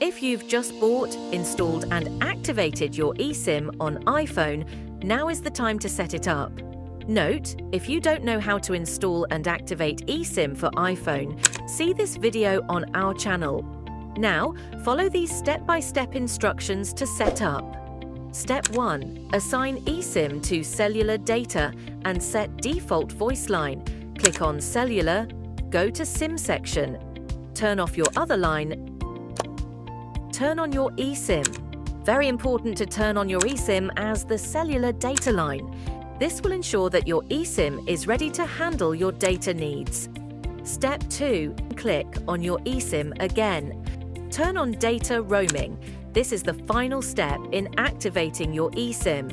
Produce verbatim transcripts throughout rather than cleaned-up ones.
If you've just bought, installed and activated your eSIM on iPhone, now is the time to set it up. Note, if you don't know how to install and activate eSIM for iPhone, see this video on our channel. Now, follow these step-by-step instructions to set up. Step one. Assign eSIM to cellular data and set default voice line. Click on cellular, go to SIM section, turn off your other line, turn on your eSIM. Very important to turn on your eSIM as the cellular data line. This will ensure that your eSIM is ready to handle your data needs. Step two. Click on your eSIM again. Turn on data roaming. This is the final step in activating your eSIM.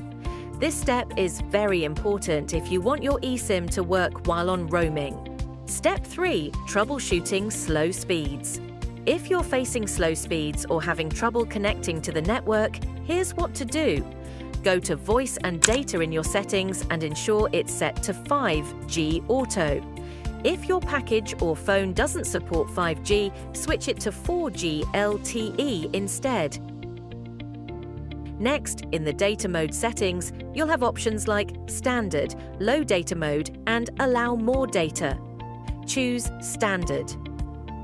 This step is very important if you want your eSIM to work while on roaming. Step three. Troubleshooting slow speeds. If you're facing slow speeds or having trouble connecting to the network, here's what to do. Go to voice and data in your settings and ensure it's set to five G auto. If your package or phone doesn't support five G, switch it to four G L T E instead. Next, in the data mode settings, you'll have options like standard, low data mode, and allow more data. Choose standard.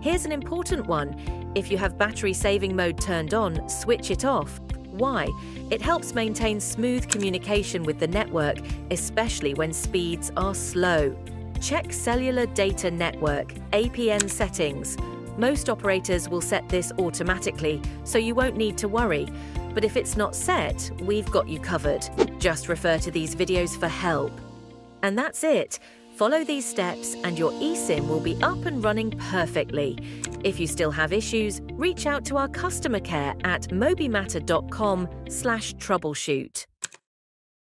Here's an important one. If you have battery saving mode turned on, switch it off. Why? It helps maintain smooth communication with the network, especially when speeds are slow. Check cellular data network, A P N settings. Most operators will set this automatically, so you won't need to worry. But if it's not set, we've got you covered. Just refer to these videos for help. And that's it. Follow these steps and your eSIM will be up and running perfectly. If you still have issues, reach out to our customer care at mobimata dot com slash troubleshoot.